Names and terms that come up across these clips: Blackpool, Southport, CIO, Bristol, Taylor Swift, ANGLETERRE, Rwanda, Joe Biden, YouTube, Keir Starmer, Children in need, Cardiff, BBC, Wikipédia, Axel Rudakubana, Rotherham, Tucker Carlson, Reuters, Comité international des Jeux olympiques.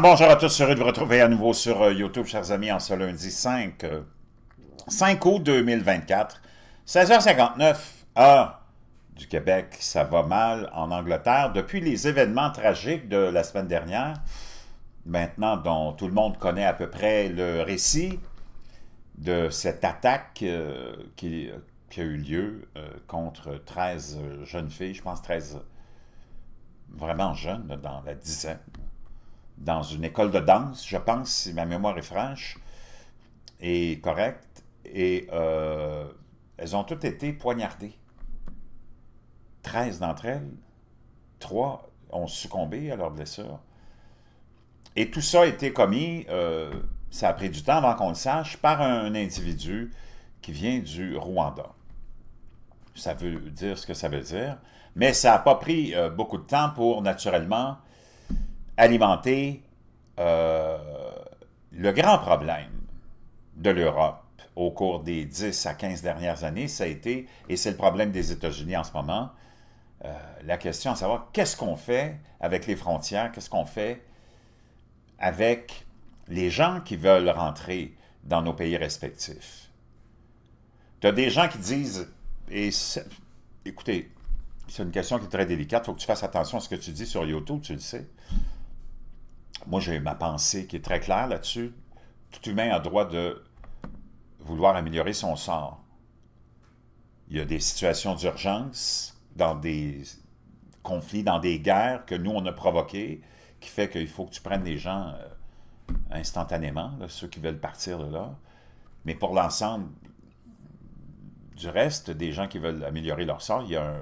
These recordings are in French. Bonjour à tous, heureux de vous retrouver à nouveau sur YouTube, chers amis, en ce lundi 5 août 2024, 16h59, heure du Québec. Ça va mal en Angleterre depuis les événements tragiques de la semaine dernière, maintenant dont tout le monde connaît à peu près le récit de cette attaque qui a eu lieu contre 13 jeunes filles, je pense 13 vraiment jeunes, dans la dizaine, dans une école de danse, je pense, si ma mémoire est franche et correcte, et elles ont toutes été poignardées. 13 d'entre elles, 3 ont succombé à leurs blessures. Et tout ça a été commis, ça a pris du temps avant qu'on le sache, par un individu qui vient du Rwanda. Ça veut dire ce que ça veut dire, mais ça n'a pas pris beaucoup de temps pour, naturellement, alimenter le grand problème de l'Europe au cours des 10 à 15 dernières années. Ça a été, et c'est le problème des États-Unis en ce moment, la question à savoir qu'est-ce qu'on fait avec les frontières, qu'est-ce qu'on fait avec les gens qui veulent rentrer dans nos pays respectifs. Tu as des gens qui disent, et écoutez, c'est une question qui est très délicate, il faut que tu fasses attention à ce que tu dis sur YouTube, tu le sais. Moi, j'ai ma pensée qui est très claire là-dessus. Tout humain a droit de vouloir améliorer son sort. Il y a des situations d'urgence, dans des conflits, dans des guerres que nous, on a provoquées, qui fait qu'il faut que tu prennes les gens instantanément, là, ceux qui veulent partir de là. Mais pour l'ensemble du reste, des gens qui veulent améliorer leur sort, il y a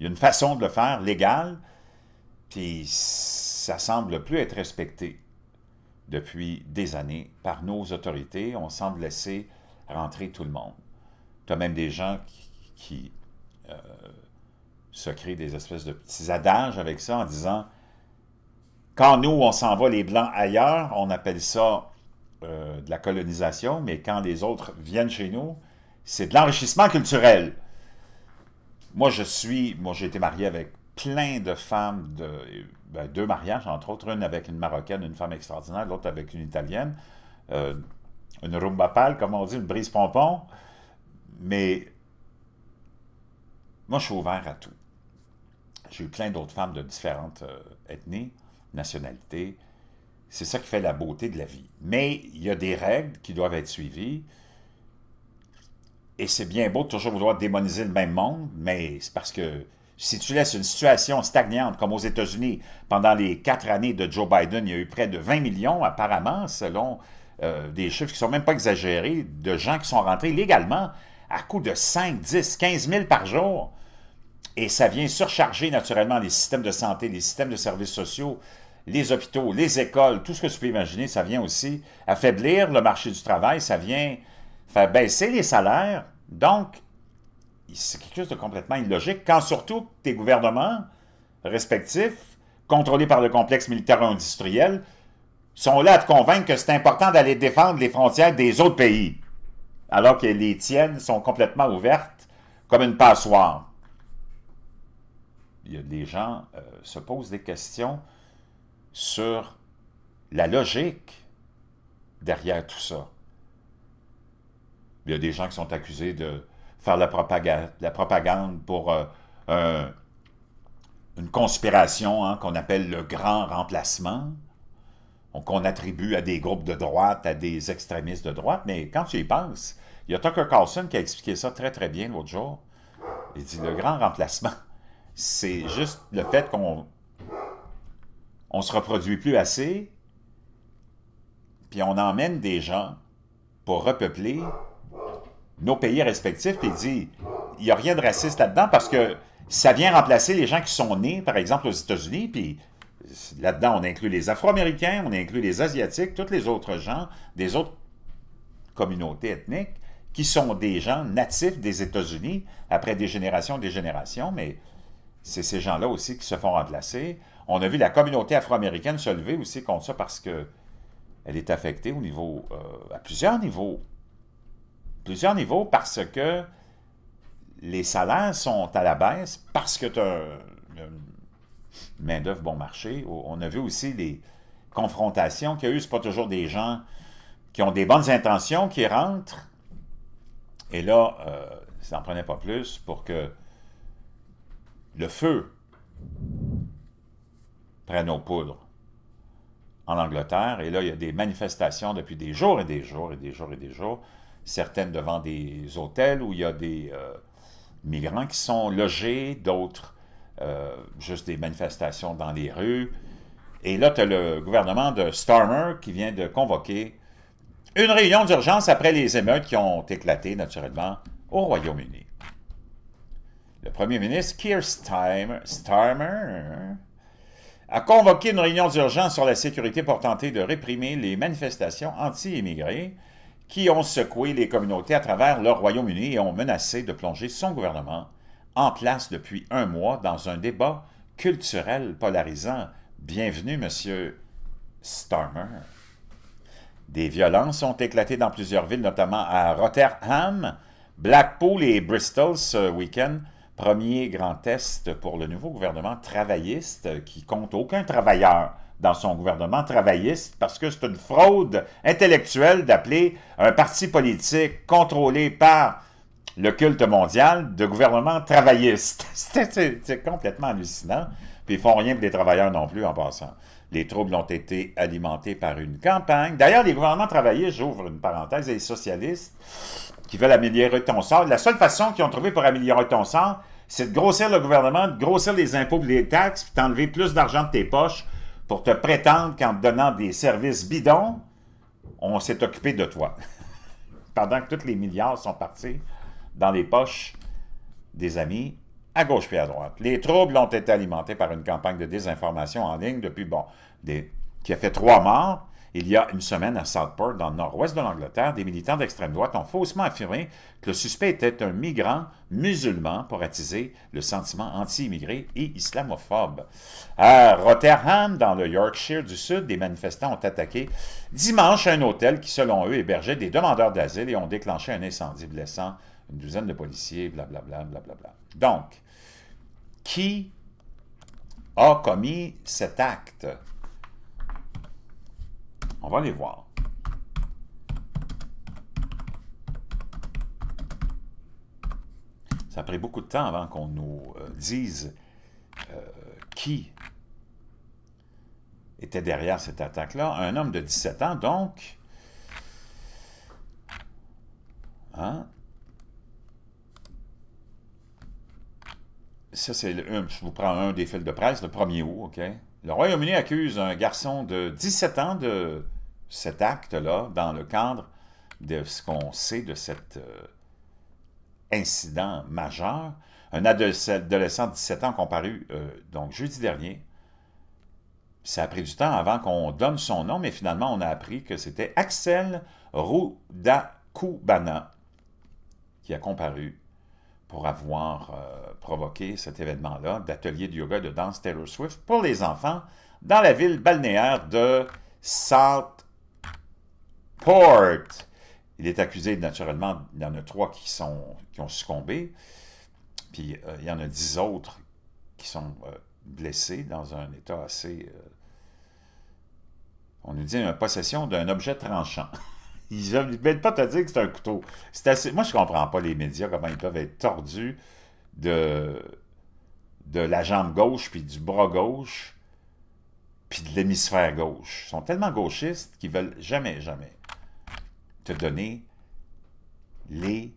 une façon de le faire légale. Puis ça semble plus être respecté depuis des années par nos autorités. On semble laisser rentrer tout le monde. Tu as même des gens qui se créent des espèces de petits adages avec ça en disant « Quand nous, on s'en va les Blancs ailleurs, on appelle ça de la colonisation, mais quand les autres viennent chez nous, c'est de l'enrichissement culturel. » Moi, j'ai été marié avec plein de femmes, deux mariages, entre autres, une avec une Marocaine, une femme extraordinaire, l'autre avec une Italienne, une rumba pâle, comme on dit, une brise pompon, mais moi, je suis ouvert à tout. J'ai eu plein d'autres femmes de différentes ethnies, nationalités. C'est ça qui fait la beauté de la vie. Mais il y a des règles qui doivent être suivies, et c'est bien beau de toujours vouloir démoniser le même monde, mais c'est parce que si tu laisses une situation stagnante, comme aux États-Unis, pendant les 4 années de Joe Biden, il y a eu près de 20 millions, apparemment, selon des chiffres qui ne sont même pas exagérés, de gens qui sont rentrés légalement à coût de 5, 10, 15 000 par jour. Et ça vient surcharger naturellement les systèmes de santé, les systèmes de services sociaux, les hôpitaux, les écoles, tout ce que tu peux imaginer. Ça vient aussi affaiblir le marché du travail, ça vient faire baisser les salaires. Donc, c'est quelque chose de complètement illogique, quand surtout tes gouvernements respectifs, contrôlés par le complexe militaro-industriel, sont là à te convaincre que c'est important d'aller défendre les frontières des autres pays, alors que les tiennes sont complètement ouvertes comme une passoire. Il y a des gens qui se posent des questions sur la logique derrière tout ça. Il y a des gens qui sont accusés de faire la propagande pour une conspiration, hein, qu'on appelle le grand remplacement, qu'on attribue à des groupes de droite, à des extrémistes de droite, mais quand tu y penses, il y a Tucker Carlson qui a expliqué ça très très bien l'autre jour. Il dit le grand remplacement, c'est juste le fait qu'on ne se reproduit plus assez, puis on emmène des gens pour repeupler nos pays respectifs, et dit, il n'y a rien de raciste là-dedans, parce que ça vient remplacer les gens qui sont nés, par exemple, aux États-Unis, puis là-dedans, on inclut les Afro-Américains, on inclut les Asiatiques, tous les autres gens des autres communautés ethniques, qui sont des gens natifs des États-Unis, après des générations, mais c'est ces gens-là aussi qui se font remplacer. On a vu la communauté afro-américaine se lever aussi contre ça, parce qu'elle est affectée au niveau, à plusieurs niveaux. Plusieurs niveaux, parce que les salaires sont à la baisse, parce que tu as main-d'œuvre bon marché. On a vu aussi des confrontations qu'il y a eu. Ce n'est pas toujours des gens qui ont des bonnes intentions qui rentrent. Et là, ça n'en prenait pas plus pour que le feu prenne aux poudres en Angleterre. Et là, il y a des manifestations depuis des jours et des jours et des jours et des jours, certaines devant des hôtels où il y a des migrants qui sont logés, d'autres juste des manifestations dans les rues. Et là, tu as le gouvernement de Starmer qui vient de convoquer une réunion d'urgence après les émeutes qui ont éclaté, naturellement, au Royaume-Uni. Le premier ministre, Keir Starmer, a convoqué une réunion d'urgence sur la sécurité pour tenter de réprimer les manifestations anti-immigrés qui ont secoué les communautés à travers le Royaume-Uni et ont menacé de plonger son gouvernement en place depuis un mois dans un débat culturel polarisant. Bienvenue, Monsieur Starmer. Des violences ont éclaté dans plusieurs villes, notamment à Rotherham, Blackpool et Bristol ce week-end. Premier grand test pour le nouveau gouvernement travailliste qui compte aucun travailleur dans son gouvernement travailliste parce que c'est une fraude intellectuelle d'appeler un parti politique contrôlé par le culte mondial de gouvernement travailliste. C'est complètement hallucinant. Puis ils font rien pour les travailleurs non plus en passant. Les troubles ont été alimentés par une campagne. D'ailleurs, les gouvernements travaillistes, j'ouvre une parenthèse, et les socialistes qui veulent améliorer ton sort. La seule façon qu'ils ont trouvé pour améliorer ton sort, c'est de grossir le gouvernement, de grossir les impôts et les taxes, puis t'enlever plus d'argent de tes poches pour te prétendre qu'en te donnant des services bidons, on s'est occupé de toi. Pendant que tous les milliards sont partis dans les poches des amis à gauche puis à droite. Les troubles ont été alimentés par une campagne de désinformation en ligne depuis, qui a fait 3 morts. Il y a une semaine à Southport, dans le nord-ouest de l'Angleterre, des militants d'extrême droite ont faussement affirmé que le suspect était un migrant musulman pour attiser le sentiment anti-immigré et islamophobe. À Rotherham, dans le Yorkshire du Sud, des manifestants ont attaqué dimanche un hôtel qui, selon eux, hébergeait des demandeurs d'asile et ont déclenché un incendie blessant une douzaine de policiers, blablabla, blablabla. Donc, qui a commis cet acte? On va les voir. Ça a pris beaucoup de temps avant qu'on nous dise qui était derrière cette attaque-là. Un homme de 17 ans, donc. Hein? Ça, c'est je vous prends un des fils de presse, le 1er août, OK? Le Royaume-Uni accuse un garçon de 17 ans de cet acte-là dans le cadre de ce qu'on sait de cet incident majeur. Un adolescent de 17 ans comparu donc jeudi dernier. Ça a pris du temps avant qu'on donne son nom, mais finalement, on a appris que c'était Axel Rudakubana qui a comparu pour avoir provoqué cet événement-là d'atelier de yoga et de danse Taylor Swift pour les enfants dans la ville balnéaire de Southport. Il est accusé, naturellement, il y en a 3 qui ont succombé, puis il y en a 10 autres qui sont blessés dans un état assez... on nous dit une possession d'un objet tranchant. Ils ne veulent pas te dire que c'est un couteau. Assez... Moi, je ne comprends pas les médias, comment ils peuvent être tordus de la jambe gauche, puis du bras gauche, puis de l'hémisphère gauche. Ils sont tellement gauchistes qu'ils ne veulent jamais, jamais te donner les...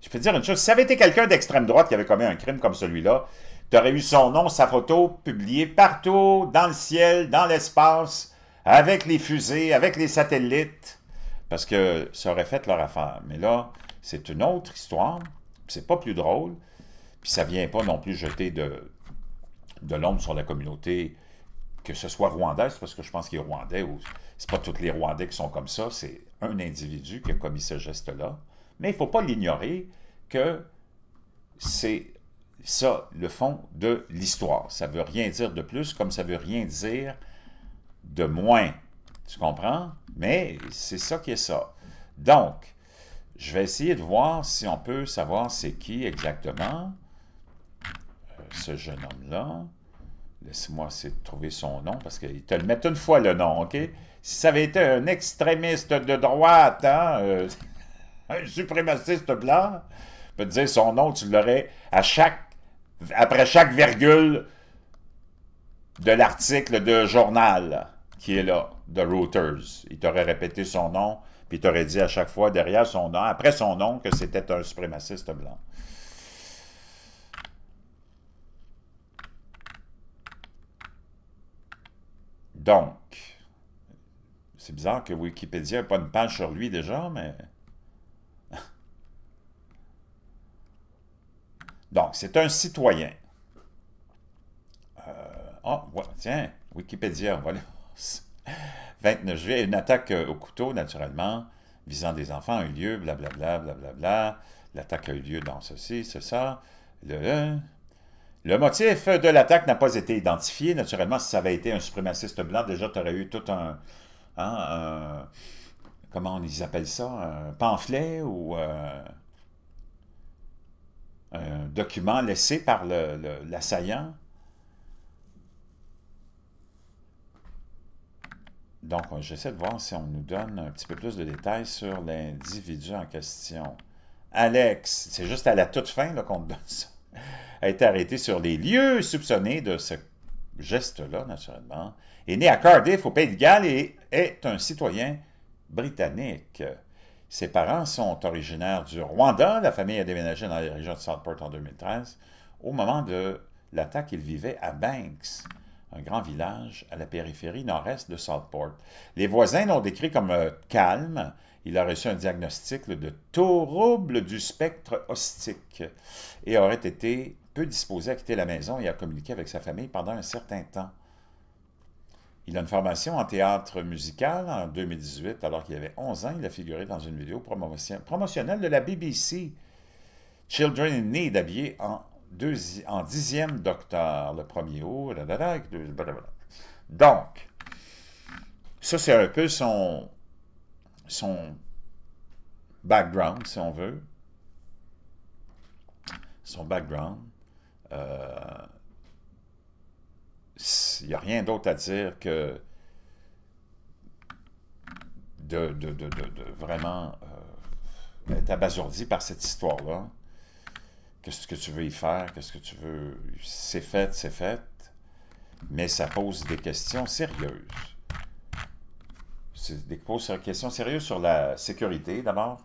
Je peux te dire une chose, si ça avait été quelqu'un d'extrême droite qui avait commis un crime comme celui-là, tu aurais eu son nom, sa photo, publiée partout, dans le ciel, dans l'espace... avec les fusées, avec les satellites, parce que ça aurait fait leur affaire. Mais là, c'est une autre histoire, c'est pas plus drôle, puis ça vient pas non plus jeter de l'ombre sur la communauté, que ce soit rwandaise, parce que je pense qu'il est rwandais, ou c'est pas tous les Rwandais qui sont comme ça, c'est un individu qui a commis ce geste-là. Mais il faut pas l'ignorer que c'est ça, le fond de l'histoire. Ça veut rien dire de plus, comme ça veut rien dire... de moins, tu comprends? Mais c'est ça qui est ça. Donc, je vais essayer de voir si on peut savoir c'est qui exactement. ce jeune homme-là, laisse-moi essayer de trouver son nom, parce qu'ils te le mettent une fois le nom, OK? Si ça avait été un extrémiste de droite, hein, un suprémaciste blanc, je peux te dire son nom, tu l'aurais après chaque virgule de l'article de journal qui est là, de Reuters. Il t'aurait répété son nom, puis il t'aurait dit à chaque fois derrière son nom, après son nom, que c'était un suprémaciste blanc. Donc, c'est bizarre que Wikipédia n'ait pas une page sur lui déjà, mais... Donc, c'est un citoyen. Ouais, tiens, Wikipédia, voilà. 29 juillet, une attaque au couteau, naturellement, visant des enfants a eu lieu, blablabla, blablabla. L'attaque a eu lieu dans ceci, c'est ça. Le motif de l'attaque n'a pas été identifié. Naturellement, si ça avait été un suprémaciste blanc, déjà, tu aurais eu tout un... Hein, comment ils appellent ça? Un pamphlet ou... un document laissé par l'assaillant. Donc, j'essaie de voir si on nous donne un petit peu plus de détails sur l'individu en question. Alex, c'est juste à la toute fin qu'on te donne ça, a été arrêté sur les lieux soupçonnés de ce geste-là, naturellement, est né à Cardiff, au Pays de Galles, et est un citoyen britannique. Ses parents sont originaires du Rwanda. La famille a déménagé dans les régions de Southport en 2013. Au moment de l'attaque, il vivait à Banks, un grand village à la périphérie nord-est de Southport. Les voisins l'ont décrit comme calme. Il a reçu un diagnostic de trouble du spectre autistique et aurait été peu disposé à quitter la maison et à communiquer avec sa famille pendant un certain temps. Il a une formation en théâtre musical en 2018, alors qu'il avait 11 ans. Il a figuré dans une vidéo promotionnelle de la BBC. Children in need, habillé en 10e docteur, le 1er août. Donc, ça c'est un peu son background, si on veut. Son background. Il n'y a rien d'autre à dire que de vraiment être abasourdi par cette histoire-là. Qu'est-ce que tu veux y faire? Qu'est-ce que tu veux? C'est fait, c'est fait. Mais ça pose des questions sérieuses. Ça pose des questions sérieuses sur la sécurité, d'abord,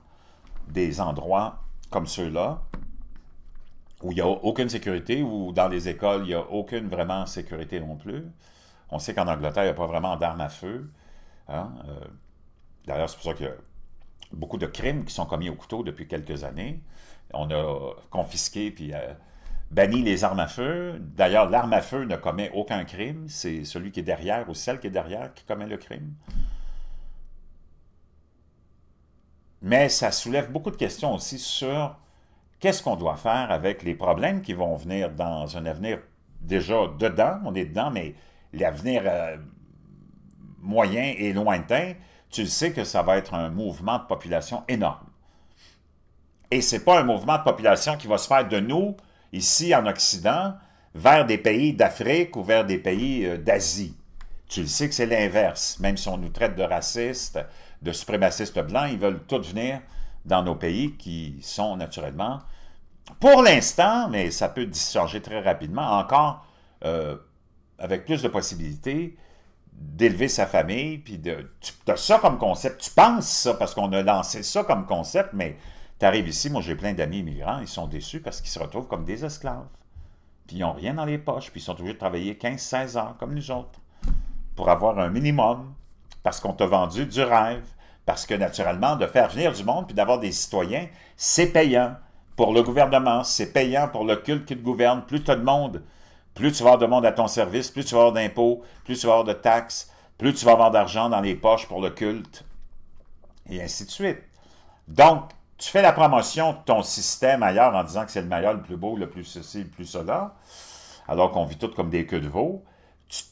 des endroits comme ceux-là, où il n'y a aucune sécurité, ou dans les écoles, il n'y a aucune vraiment sécurité non plus. On sait qu'en Angleterre, il n'y a pas vraiment d'armes à feu. Hein? D'ailleurs, c'est pour ça qu'il y a beaucoup de crimes qui sont commis au couteau depuis quelques années. On a confisqué puis banni les armes à feu. D'ailleurs, l'arme à feu ne commet aucun crime. C'est celui qui est derrière ou celle qui est derrière qui commet le crime. Mais ça soulève beaucoup de questions aussi sur... Qu'est-ce qu'on doit faire avec les problèmes qui vont venir dans un avenir déjà dedans? On est dedans, mais l'avenir moyen et lointain, tu sais que ça va être un mouvement de population énorme. Et ce n'est pas un mouvement de population qui va se faire de nous, ici en Occident, vers des pays d'Afrique ou vers des pays d'Asie. Tu le sais que c'est l'inverse. Même si on nous traite de racistes, de suprémacistes blancs, ils veulent tous venir dans nos pays qui sont naturellement... Pour l'instant, mais ça peut changer très rapidement, encore avec plus de possibilités d'élever sa famille, puis tu as ça comme concept, tu penses ça, parce qu'on a lancé ça comme concept, mais tu arrives ici, moi j'ai plein d'amis immigrants, ils sont déçus parce qu'ils se retrouvent comme des esclaves, puis ils n'ont rien dans les poches, puis ils sont obligés de travailler 15-16 heures, comme nous autres, pour avoir un minimum, parce qu'on t'a vendu du rêve, parce que naturellement, de faire venir du monde puis d'avoir des citoyens, c'est payant. Pour le gouvernement, c'est payant pour le culte qui te gouverne. Plus tu as de monde, plus tu vas avoir de monde à ton service, plus tu vas avoir d'impôts, plus tu vas avoir de taxes, plus tu vas avoir d'argent dans les poches pour le culte, et ainsi de suite. Donc, tu fais la promotion de ton système ailleurs en disant que c'est le meilleur, le plus beau, le plus ceci, le plus cela, alors qu'on vit tous comme des queues de veau. Tu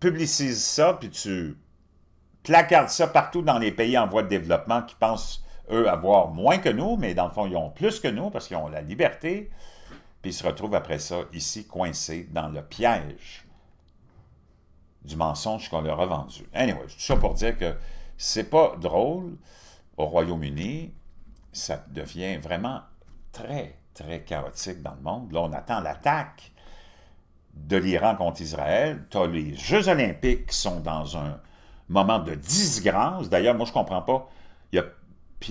publicises ça, puis tu placardes ça partout dans les pays en voie de développement qui pensent, eux, avoir moins que nous, mais dans le fond, ils ont plus que nous parce qu'ils ont la liberté. puis ils se retrouvent après ça, ici, coincés dans le piège du mensonge qu'on leur a vendu. Anyway, tout ça pour dire que c'est pas drôle au Royaume-Uni, ça devient vraiment très, très chaotique dans le monde. Là, on attend l'attaque de l'Iran contre Israël. Tu as les Jeux olympiques qui sont dans un moment de disgrâce. D'ailleurs, moi, je ne comprends pas.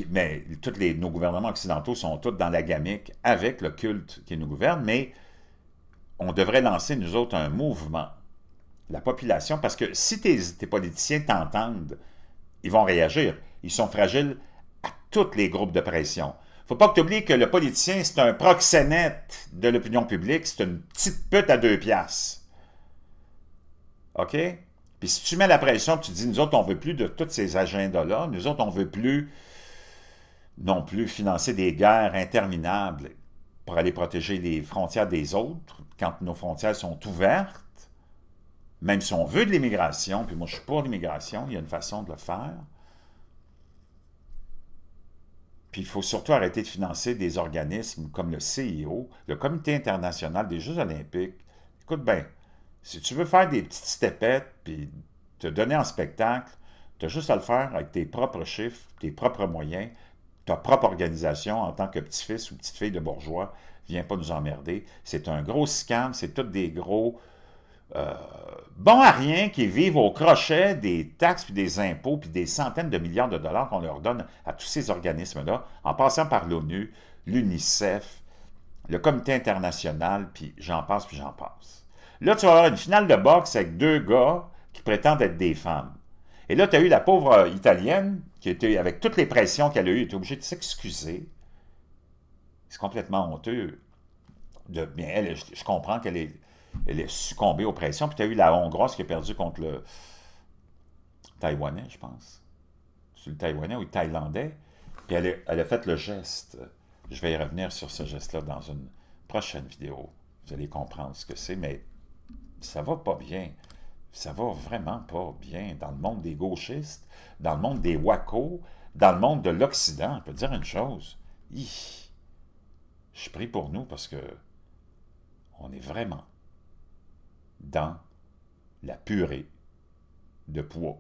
Mais tous nos gouvernements occidentaux sont tous dans la gamique avec le culte qui nous gouverne, mais on devrait lancer, nous autres, un mouvement. La population, parce que si tes politiciens t'entendent, ils vont réagir. Ils sont fragiles à tous les groupes de pression. Faut pas que tu oublies que le politicien, c'est un proxénète de l'opinion publique, c'est une petite pute à 2 piastres. OK? Puis si tu mets la pression, tu dis, nous autres, on veut plus de tous ces agendas-là, nous autres, on veut plus non plus financer des guerres interminables pour aller protéger les frontières des autres, quand nos frontières sont ouvertes, même si on veut de l'immigration, puis moi je suis pour l'immigration, il y a une façon de le faire. Puis il faut surtout arrêter de financer des organismes comme le CIO, le Comité international des Jeux olympiques. Écoute bien, si tu veux faire des petites stepettes, puis te donner en spectacle, tu as juste à le faire avec tes propres chiffres, tes propres moyens, ta propre organisation en tant que petit-fils ou petite-fille de bourgeois. Viens pas nous emmerder. C'est un gros scam, c'est tous des gros... bons à rien qui vivent au crochet des taxes puis des impôts puis des centaines de milliards de dollars qu'on leur donne à tous ces organismes-là, en passant par l'ONU, l'UNICEF, le Comité international, puis j'en passe, puis j'en passe. Là, tu vas avoir une finale de boxe avec 2 gars qui prétendent être des femmes. Et là, tu as eu la pauvre Italienne qui était, avec toutes les pressions qu'elle a eues, était obligée de s'excuser. C'est complètement honteux. Bien, elle, je comprends qu'elle est... Elle est succombée aux pressions. Puis tu as eu la Hongroise qui a perdu contre le Taïwanais, je pense. C'est le Taïwanais ou le Thaïlandais. Puis elle a fait le geste. Je vais y revenir sur ce geste-là dans une prochaine vidéo. Vous allez comprendre ce que c'est, mais ça va pas bien. Ça va vraiment pas bien dans le monde des gauchistes, dans le monde des wacos, dans le monde de l'Occident. Je peux te dire une chose. Je prie pour nous parce que on est vraiment dans la purée de pois.